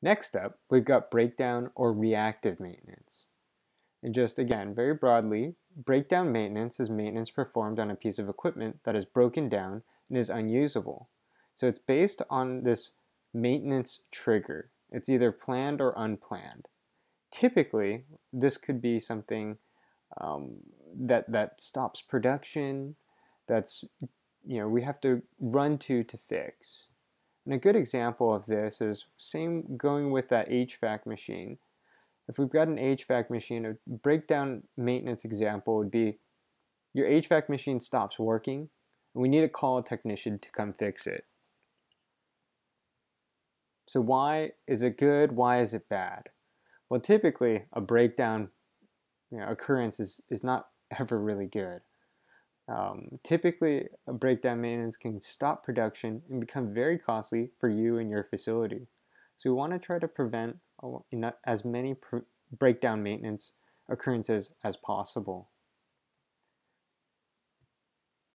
Next up, we've got breakdown or reactive maintenance. And just again, very broadly, breakdown maintenance is maintenance performed on a piece of equipment that is broken down and is unusable. So it's based on this maintenance trigger. It's either planned or unplanned. Typically, this could be something that stops production, that's, you know, we have to run to fix. And a good example of this is same going with that HVAC machine. If we've got an HVAC machine, a breakdown maintenance example would be your HVAC machine stops working, and we need to call a technician to come fix it. So why is it good? Why is it bad? Well, typically a breakdown, you know, occurrence is not ever really good. Typically, a breakdown maintenance can stop production and become very costly for you and your facility. So we want to try to prevent as many breakdown maintenance occurrences as possible.